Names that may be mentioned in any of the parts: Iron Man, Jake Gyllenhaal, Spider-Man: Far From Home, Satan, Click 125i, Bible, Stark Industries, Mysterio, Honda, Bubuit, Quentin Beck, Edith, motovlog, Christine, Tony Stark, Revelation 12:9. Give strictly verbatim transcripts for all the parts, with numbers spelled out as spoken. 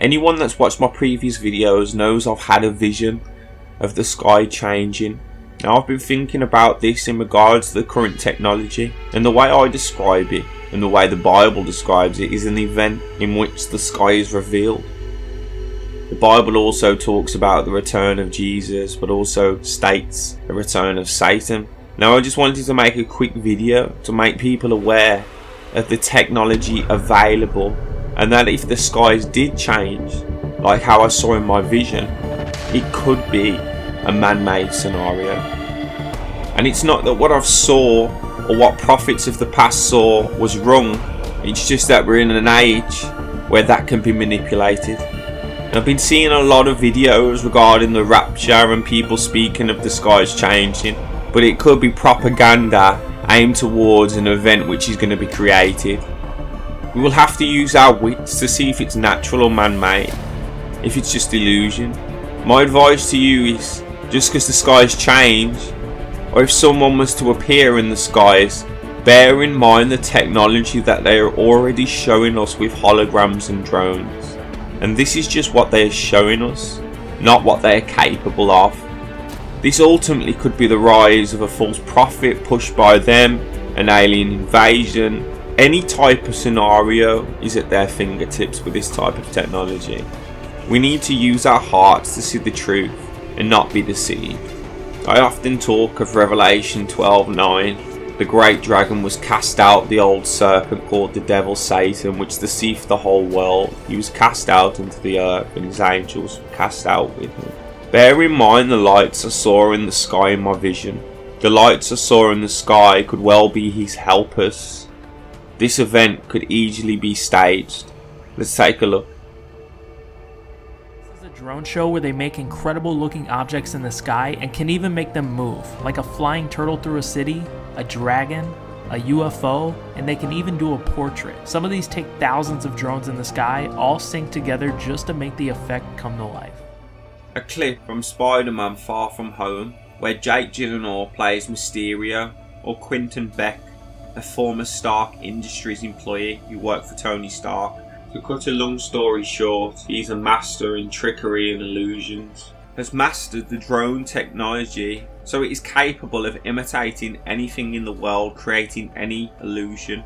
Anyone that's watched my previous videos knows I've had a vision of the sky changing. Now I've been thinking about this in regards to the current technology, and the way I describe it and the way the Bible describes it is an event in which the sky is revealed. The Bible also talks about the return of Jesus, but also states the return of Satan. Now I just wanted to make a quick video to make people aware of the technology available, and that if the skies did change, like how I saw in my vision, it could be a man-made scenario. And it's not that what I've saw or what prophets of the past saw was wrong, it's just that we're in an age where that can be manipulated. And I've been seeing a lot of videos regarding the rapture and people speaking of the skies changing, but it could be propaganda aimed towards an event which is going to be created. We will have to use our wits to see if it's natural or man-made, if it's just illusion. My advice to you is, just because the skies change, or if someone was to appear in the skies, bear in mind the technology that they are already showing us with holograms and drones. And this is just what they are showing us, not what they are capable of. This ultimately could be the rise of a false prophet pushed by them, an alien invasion. Any type of scenario is at their fingertips with this type of technology. We need to use our hearts to see the truth and not be deceived. I often talk of Revelation twelve nine. The great dragon was cast out, the old serpent called the devil Satan, which deceived the whole world. He was cast out into the earth and his angels were cast out with him. Bear in mind the lights I saw in the sky in my vision. The lights I saw in the sky could well be his helpers. This event could easily be staged. Let's take a look. Drone show where they make incredible looking objects in the sky and can even make them move, like a flying turtle through a city, a dragon, a U F O, and they can even do a portrait. Some of these take thousands of drones in the sky, all synced together just to make the effect come to life. A clip from Spider-Man: Far From Home, where Jake Gyllenhaal plays Mysterio, or Quentin Beck, a former Stark Industries employee who worked for Tony Stark. To cut a long story short, he is a master in trickery and illusions, has mastered the drone technology, so it is capable of imitating anything in the world, creating any illusion.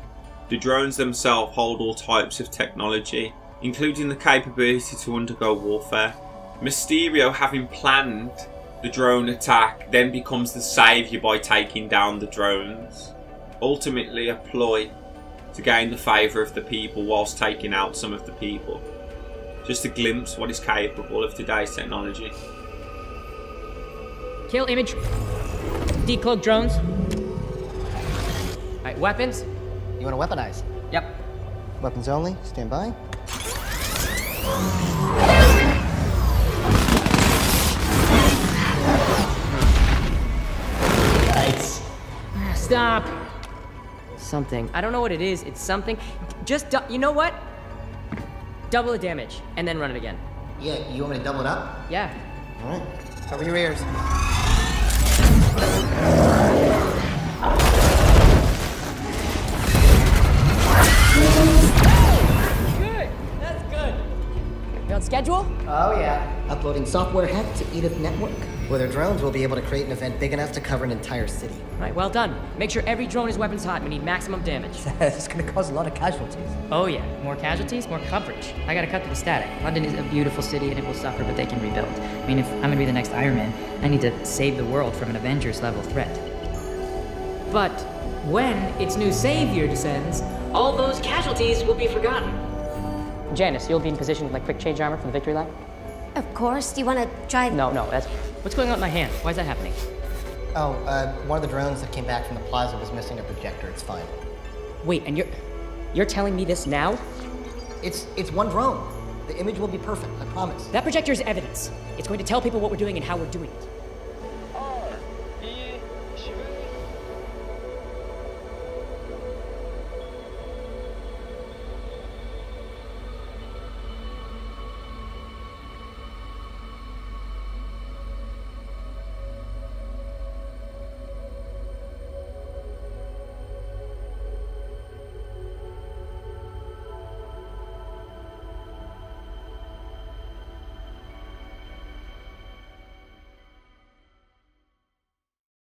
The drones themselves hold all types of technology, including the capability to undergo warfare. Mysterio, having planned the drone attack, then becomes the saviour by taking down the drones, ultimately a ploy to gain the favour of the people whilst taking out some of the people. Just a glimpse what is capable of today's technology. Kill image. Decloak drones. Alright, weapons. You want to weaponize? Yep. Weapons only, stand by. Nice. Stop. Something. I don't know what it is. It's something. Just, you know what? Double the damage and then run it again. Yeah, you want me to double it up? Yeah. All right. Cover your ears. Good. That's good. You're on schedule? Oh, yeah. Uploading software hack to Edith network. With our drones, we'll be able to create an event big enough to cover an entire city. Right, well done. Make sure every drone is weapons hot. We need maximum damage. This is going to cause a lot of casualties. Oh yeah, more casualties, more coverage. I got to cut through the static. London is a beautiful city and it will suffer, but they can rebuild. I mean, if I'm going to be the next Iron Man, I need to save the world from an Avengers-level threat. But when its new savior descends, all those casualties will be forgotten. Janice, you'll be in position with my quick change armor from the victory line? Of course. Do you want to try? No, no, that's... What's going on with my hand? Why is that happening? Oh, uh, one of the drones that came back from the plaza was missing a projector. It's fine. Wait, and you're... You're telling me this now? It's... It's one drone. The image will be perfect, I promise. That projector is evidence. It's going to tell people what we're doing and how we're doing it.